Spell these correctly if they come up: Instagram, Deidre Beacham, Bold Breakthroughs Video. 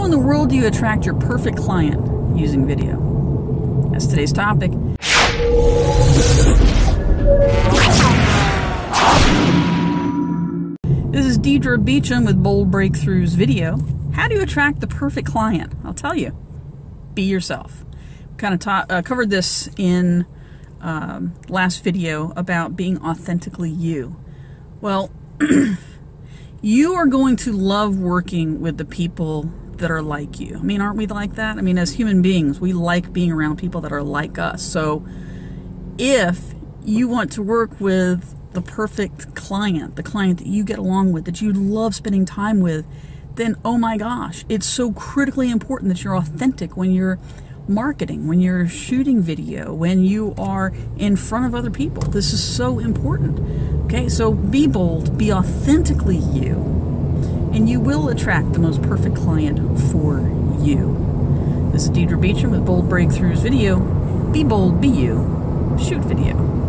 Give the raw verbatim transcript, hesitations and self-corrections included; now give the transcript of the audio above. How in the world do you attract your perfect client using video? That's today's topic. This is Deidre Beacham with Bold Breakthroughs Video. How do you attract the perfect client? I'll tell you. Be yourself. We kind of ta uh, covered this in um, last video about being authentically you. Well, you are going to love working with the people that are like you. I mean, aren't we like that? I mean, as human beings, we like being around people that are like us. So if you want to work with the perfect client, the client that you get along with, that you love spending time with, then oh my gosh, it's so critically important that you're authentic when you're marketing, when you're shooting video, when you are in front of other people. This is so important. Okay, so be bold, be authentically you, and you will attract the most perfect client for you. This is Deidre Beacham with Bold Breakthroughs Video. Be bold, be you, shoot video.